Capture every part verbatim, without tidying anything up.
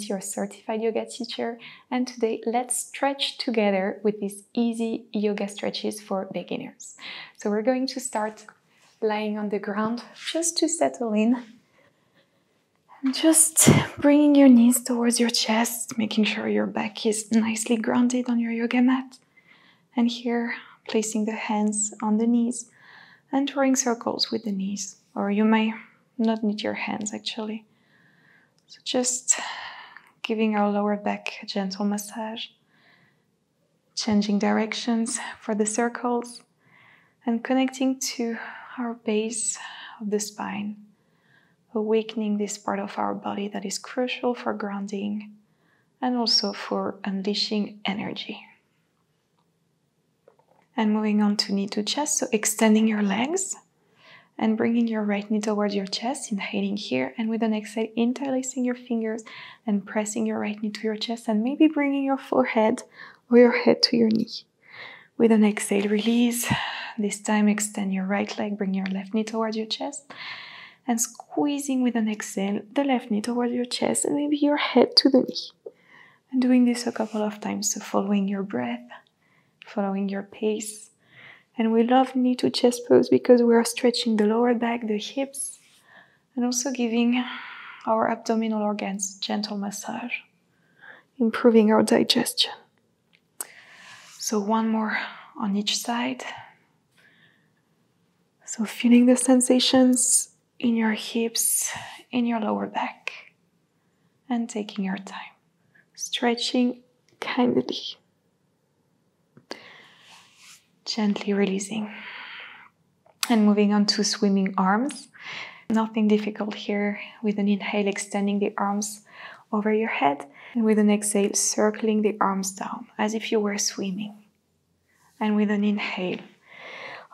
Namaste, your certified yoga teacher, and today let's stretch together with these easy yoga stretches for beginners. So we're going to start lying on the ground just to settle in, and just bringing your knees towards your chest, making sure your back is nicely grounded on your yoga mat. And here, placing the hands on the knees and drawing circles with the knees, or you may not need your hands actually. So just giving our lower back a gentle massage, changing directions for the circles and connecting to our base of the spine, awakening this part of our body that is crucial for grounding and also for unleashing energy. And moving on to knee to chest, so extending your legs and bringing your right knee towards your chest, inhaling here, and with an exhale, interlacing your fingers and pressing your right knee to your chest and maybe bringing your forehead or your head to your knee. With an exhale, release. This time, extend your right leg, bring your left knee towards your chest and squeezing with an exhale, the left knee towards your chest and maybe your head to the knee. And doing this a couple of times, so following your breath, following your pace. And we love knee to chest pose because we are stretching the lower back, the hips, and also giving our abdominal organs gentle massage, improving our digestion. So one more on each side. So feeling the sensations in your hips, in your lower back, and taking your time, stretching kindly. Gently releasing and moving on to swimming arms. Nothing difficult here. With an inhale, extending the arms over your head, and with an exhale, circling the arms down as if you were swimming. And with an inhale,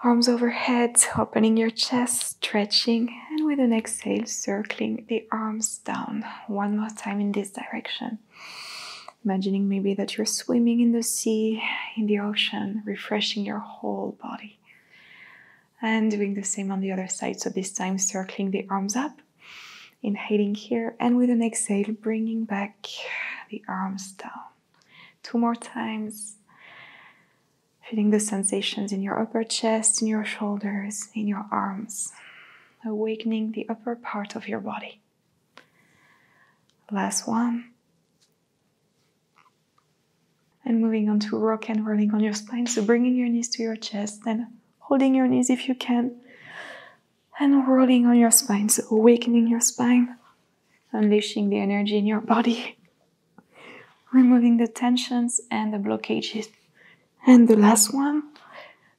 arms overhead, opening your chest, stretching, and with an exhale, circling the arms down. One more time in this direction. Imagining maybe that you're swimming in the sea, in the ocean, refreshing your whole body. And doing the same on the other side. So this time circling the arms up, inhaling here, and with an exhale, bringing back the arms down. Two more times. Feeling the sensations in your upper chest, in your shoulders, in your arms. Awakening the upper part of your body. Last one. And moving on to rock and rolling on your spine. So bringing your knees to your chest and holding your knees if you can. And rolling on your spine. So awakening your spine. Unleashing the energy in your body. Removing the tensions and the blockages. And the last one.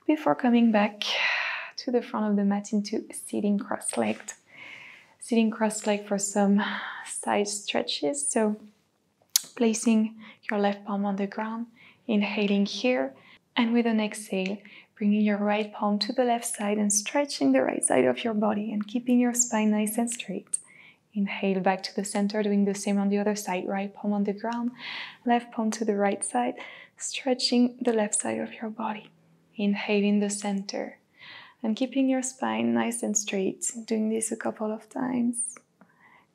Before coming back to the front of the mat into sitting cross-legged. Sitting cross-legged for some side stretches. So placing your left palm on the ground, inhaling here, and with an exhale, bringing your right palm to the left side and stretching the right side of your body and keeping your spine nice and straight. Inhale back to the center, doing the same on the other side, right palm on the ground, left palm to the right side, stretching the left side of your body. Inhale in the center and keeping your spine nice and straight, doing this a couple of times.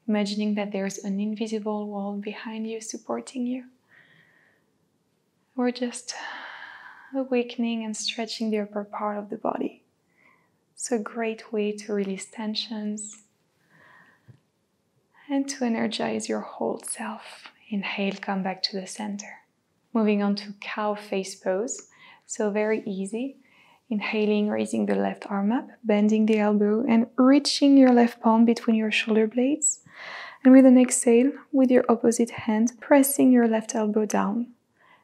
Imagining that there's an invisible wall behind you supporting you. We're just awakening and stretching the upper part of the body. It's a great way to release tensions and to energize your whole self. Inhale, come back to the center. Moving on to cow face pose. So very easy. Inhaling, raising the left arm up, bending the elbow and reaching your left palm between your shoulder blades. And with an exhale, with your opposite hand, pressing your left elbow down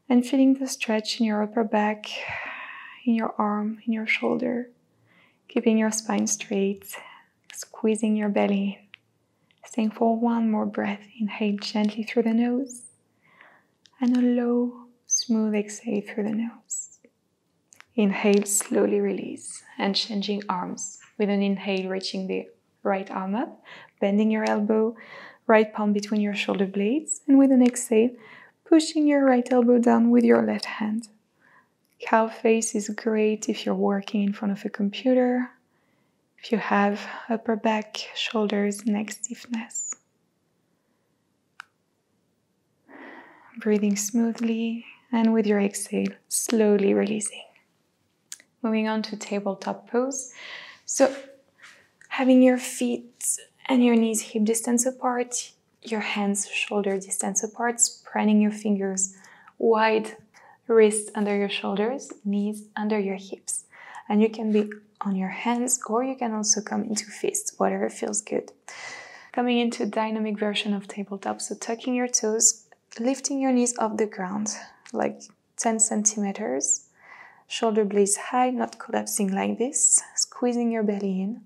and feeling the stretch in your upper back, in your arm, in your shoulder, keeping your spine straight, squeezing your belly. Staying for one more breath. Inhale gently through the nose and a low, smooth exhale through the nose. Inhale, slowly release and changing arms. With an inhale, reaching the right arm up, bending your elbow, right palm between your shoulder blades. And with an exhale, pushing your right elbow down with your left hand. Cow face is great if you're working in front of a computer, if you have upper back, shoulders, neck stiffness. breathing smoothly, and with your exhale, slowly releasing. Moving on to tabletop pose. So having your feet and your knees hip distance apart, your hands shoulder distance apart, spreading your fingers wide, wrists under your shoulders, knees under your hips. And you can be on your hands, or you can also come into fists, whatever feels good. Coming into dynamic version of tabletop, so tucking your toes, lifting your knees off the ground, like ten centimeters, shoulder blades high, not collapsing like this, squeezing your belly in,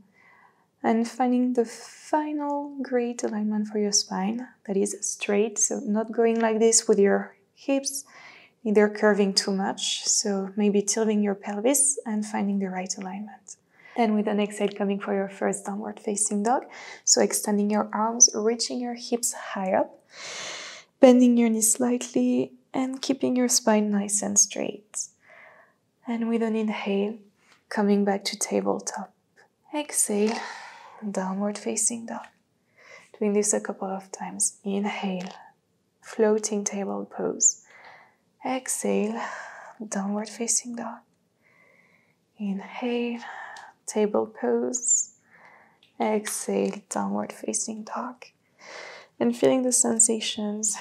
and finding the final great alignment for your spine, that is straight, so not going like this with your hips, neither curving too much, so maybe tilting your pelvis and finding the right alignment. Then with an exhale, coming for your first downward facing dog, so extending your arms, reaching your hips high up, bending your knees slightly and keeping your spine nice and straight. And with an inhale, coming back to tabletop. Exhale, downward facing dog. Doing this a couple of times. Inhale, floating table pose. Exhale, downward facing dog. Inhale, table pose. Exhale, downward facing dog. And feeling the sensations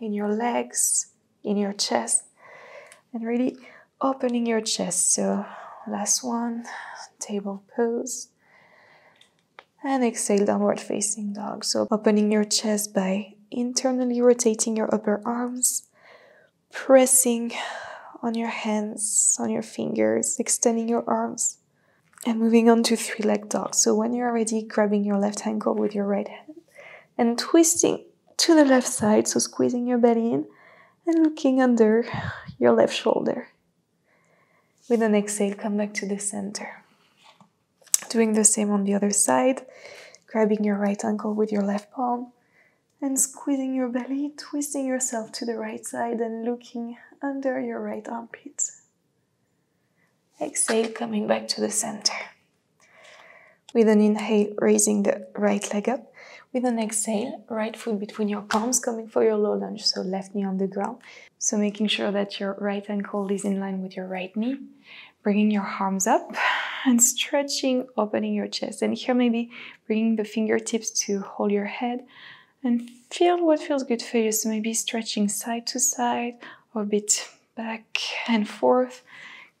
in your legs, in your chest, and really opening your chest. So last one, table pose. And exhale, downward facing dog. So opening your chest by internally rotating your upper arms, pressing on your hands, on your fingers, extending your arms. And moving on to three-leg dog. So when you're ready, grabbing your left ankle with your right hand and twisting to the left side, so squeezing your belly in and looking under your left shoulder. With an exhale, come back to the center. Doing the same on the other side, grabbing your right ankle with your left palm and squeezing your belly, twisting yourself to the right side and looking under your right armpit. Exhale, coming back to the center. With an inhale, raising the right leg up. With an exhale, right foot between your palms, coming for your low lunge, so left knee on the ground. So making sure that your right ankle is in line with your right knee. Bringing your arms up and stretching, opening your chest. And here maybe bringing the fingertips to hold your head and feel what feels good for you. So maybe stretching side to side or a bit back and forth.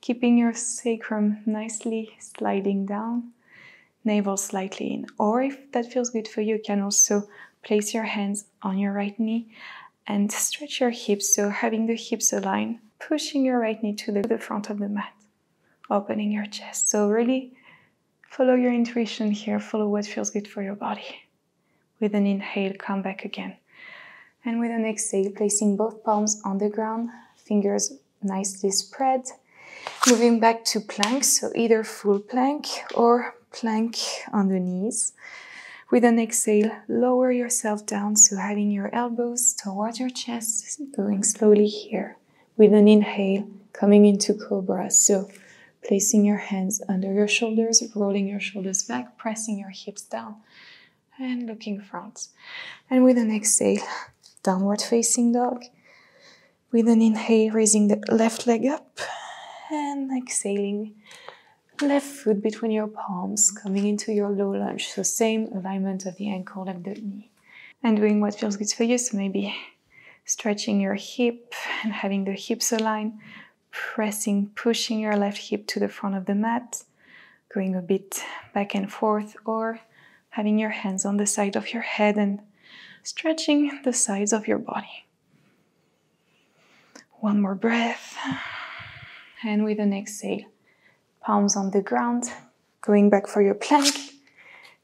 Keeping your sacrum nicely sliding down, navel slightly in. Or if that feels good for you, you can also place your hands on your right knee and stretch your hips, so having the hips align, pushing your right knee to the front of the mat, opening your chest. So really follow your intuition here, follow what feels good for your body. With an inhale, come back again. And with an exhale, placing both palms on the ground, fingers nicely spread. Moving back to plank, so either full plank or plank on the knees. With an exhale, lower yourself down, so having your elbows towards your chest, going slowly here. With an inhale, coming into cobra, so placing your hands under your shoulders, rolling your shoulders back, pressing your hips down, and looking front. And with an exhale, downward facing dog. With an inhale, raising the left leg up. And exhaling, left foot between your palms, coming into your low lunge. So same alignment of the ankle and the knee. And doing what feels good for you. So maybe stretching your hip and having the hips align. Pressing, pushing your left hip to the front of the mat. Going a bit back and forth, or having your hands on the side of your head and stretching the sides of your body. One more breath. And with an exhale, palms on the ground, going back for your plank.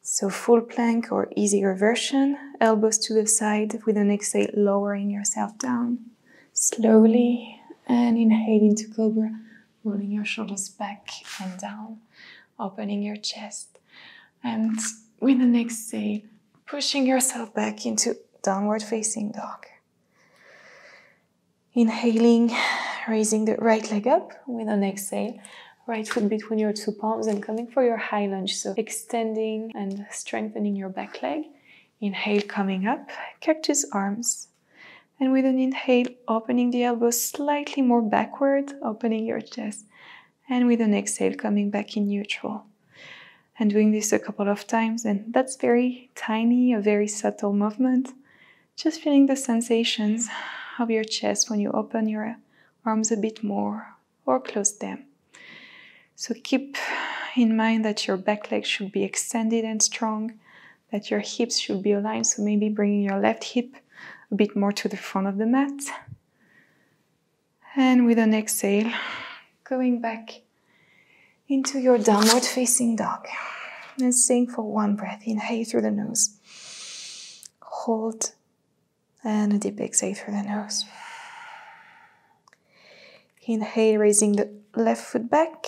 So full plank or easier version, elbows to the side. With an exhale, lowering yourself down slowly. And inhale into cobra, rolling your shoulders back and down, opening your chest. And with an exhale, pushing yourself back into downward facing dog. Inhaling, raising the right leg up. With an exhale, right foot between your two palms and coming for your high lunge. So extending and strengthening your back leg. Inhale, coming up, cactus arms. And with an inhale, opening the elbows slightly more backward, opening your chest. And with an exhale, coming back in neutral. And doing this a couple of times. And that's very tiny, a very subtle movement. Just feeling the sensations of your chest when you open your arms a bit more or close them. So keep in mind that your back leg should be extended and strong, that your hips should be aligned. So maybe bringing your left hip a bit more to the front of the mat. And with an exhale, going back into your downward facing dog. And staying for one breath. Inhale through the nose. Hold. And a deep exhale through the nose. Inhale, raising the left foot back.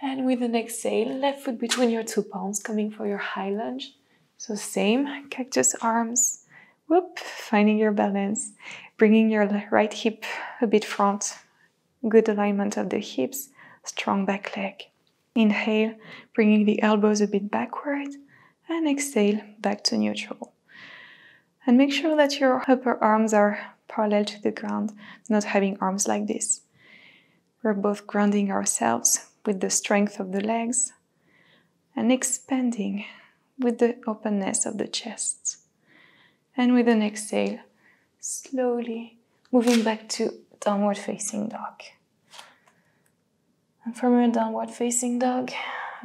And with an exhale, left foot between your two palms, coming for your high lunge. So same, cactus arms. Whoop, finding your balance. Bringing your right hip a bit front. Good alignment of the hips. Strong back leg. Inhale, bringing the elbows a bit backward, and exhale back to neutral. And make sure that your upper arms are parallel to the ground, not having arms like this. We're both grounding ourselves with the strength of the legs and expanding with the openness of the chest. And with an exhale, slowly moving back to downward facing dog. And from your downward facing dog,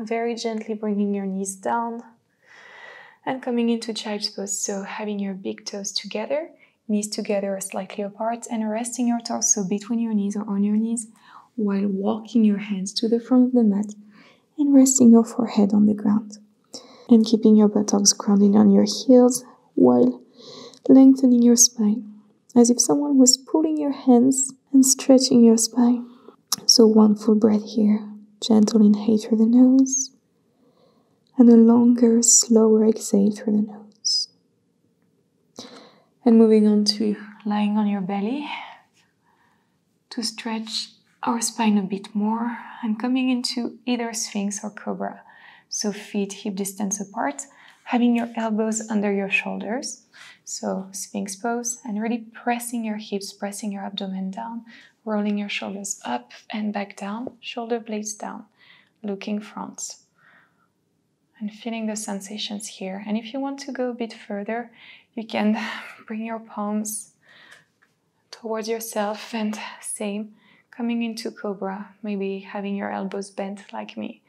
very gently bringing your knees down and coming into child's pose. So having your big toes together, knees together or slightly apart, and resting your torso between your knees or on your knees while walking your hands to the front of the mat and resting your forehead on the ground. And keeping your buttocks grounded on your heels while lengthening your spine, as if someone was pulling your hands and stretching your spine. So one full breath here, gentle inhale through the nose, and a longer, slower exhale through the nose. And moving on to lying on your belly, to stretch our spine a bit more, and coming into either Sphinx or Cobra. So feet hip distance apart, having your elbows under your shoulders. So Sphinx pose, and really pressing your hips, pressing your abdomen down, rolling your shoulders up and back down, shoulder blades down, looking front. And feeling the sensations here. And if you want to go a bit further, you can bring your palms towards yourself and same, coming into Cobra, maybe having your elbows bent like me.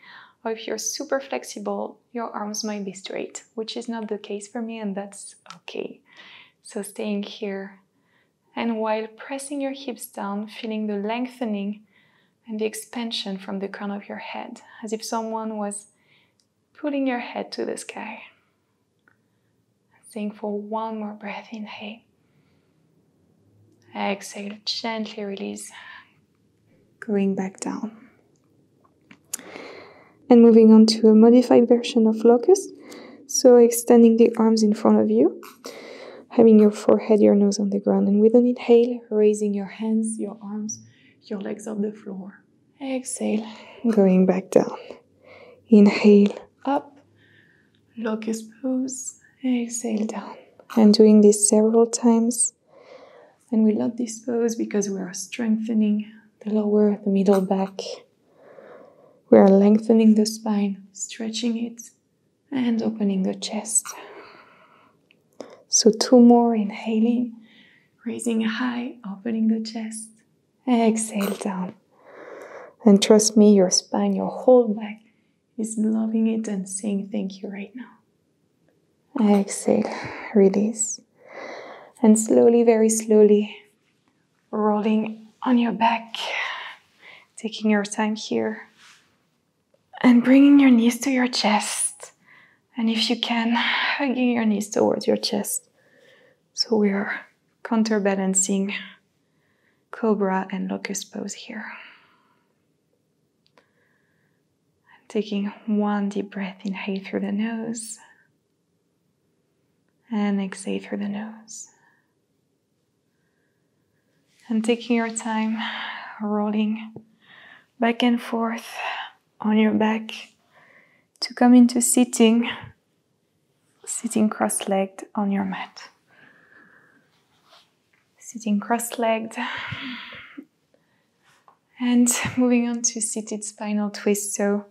Or if you're super flexible, your arms might be straight, which is not the case for me, and that's okay. So staying here. And while pressing your hips down, feeling the lengthening and the expansion from the crown of your head, as if someone was pulling your head to the sky. Staying for one more breath, inhale. Exhale, gently release, going back down. And moving on to a modified version of locust. So extending the arms in front of you. Having your forehead, your nose on the ground, and with an inhale, raising your hands, your arms, your legs off the floor. Exhale, going back down. Inhale, up, locust pose, exhale, down. And doing this several times. And we love this pose because we are strengthening the lower, the middle back. We are lengthening the spine, stretching it, and opening the chest. So two more, inhaling, raising high, opening the chest. Exhale down. And trust me, your spine, your whole back is loving it and saying thank you right now. Exhale, release. And slowly, very slowly, rolling on your back, taking your time here. And bringing your knees to your chest. And if you can, hugging your knees towards your chest. So we are counterbalancing Cobra and Locust pose here. Taking one deep breath, inhale through the nose. And exhale through the nose. And taking your time, rolling back and forth on your back to come into sitting. Sitting cross-legged on your mat. sitting cross-legged. And moving on to seated spinal twist. So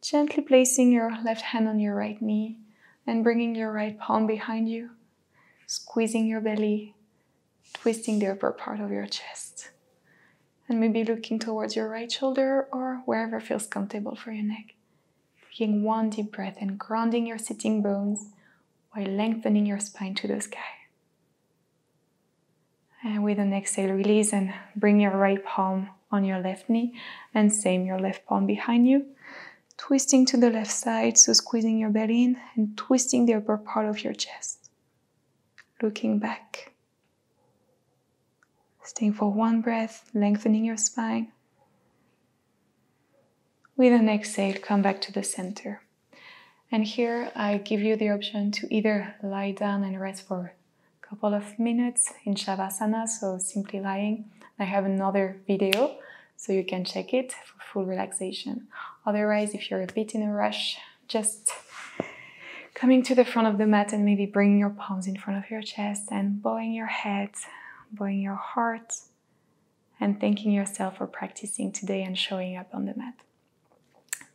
gently placing your left hand on your right knee and bringing your right palm behind you, squeezing your belly, twisting the upper part of your chest. And maybe looking towards your right shoulder or wherever feels comfortable for your neck. Taking one deep breath and grounding your sitting bones while lengthening your spine to the sky. And with an exhale, release and bring your right palm on your left knee and same your left palm behind you. Twisting to the left side, so squeezing your belly in and twisting the upper part of your chest. Looking back. Staying for one breath, lengthening your spine. With an exhale, come back to the center. And here I give you the option to either lie down and rest for a couple of minutes in Shavasana, so simply lying. I have another video, so you can check it for full relaxation. Otherwise, if you're a bit in a rush, just coming to the front of the mat and maybe bringing your palms in front of your chest and bowing your head, bowing your heart, and thanking yourself for practicing today and showing up on the mat.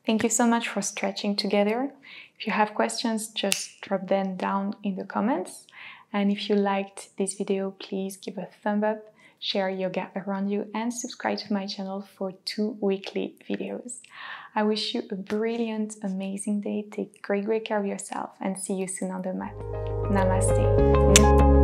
Thank you so much for stretching together. If you have questions, just drop them down in the comments. And if you liked this video, please give a thumb up, share yoga around you, and subscribe to my channel for two weekly videos. I wish you a brilliant, amazing day. Take great, great care of yourself and see you soon on the mat. Namaste.